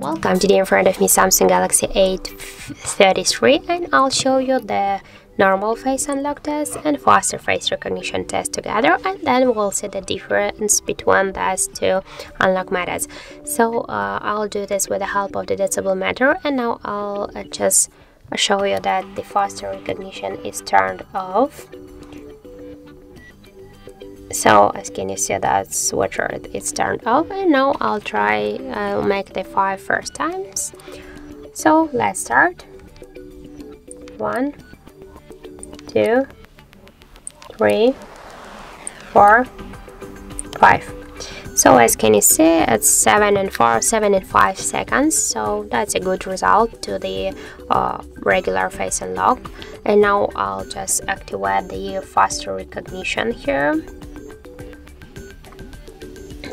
Welcome. Today in front of me Samsung Galaxy A33, and I'll show you the normal face unlock test and faster face recognition test together, and then we'll see the difference between those two unlock methods. So I'll do this with the help of the detectable meter, and now I'll just show you that the faster recognition is turned off. So as can you see, that switcher is turned off, and now I'll try make the 5 first times. So let's start. 1, 2, 3, 4, 5. So as can you see, it's 7 and 5 seconds, so that's a good result to the regular face unlock. And now I'll just activate the faster recognition here.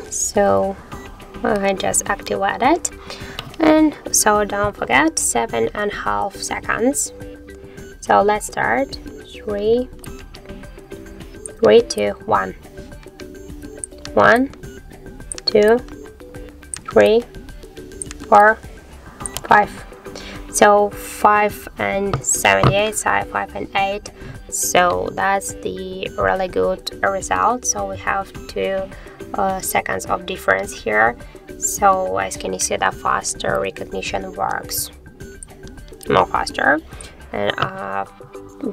So I just activate it, and so don't forget 7.5 seconds. So let's start. 3, 2, 1. 1, 2, 3, 4, 5. So 5 and 78, 5 and 8. So that's the really good result. So we have 2 seconds of difference here. So as can you see, that faster recognition works more faster, and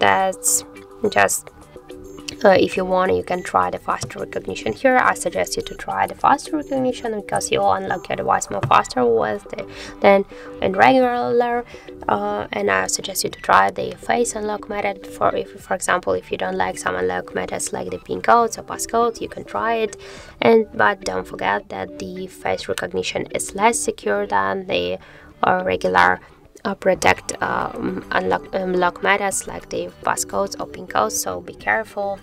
that's just if you want, you can try the faster recognition here. I suggest you to try the faster recognition because you'll unlock your device more faster with than in regular, and I suggest you to try the face unlock method. For example, if you don't like some unlock methods like the pin codes or passcodes, you can try it, but don't forget that the face recognition is less secure than the regular protect unlock methods like the passcodes or pin codes, so be careful.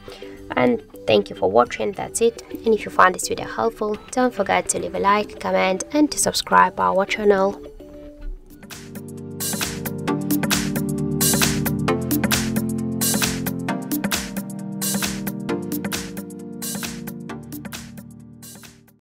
And thank you for watching. That's it. And if you find this video helpful, don't forget to leave a like, comment, and to subscribe our channel.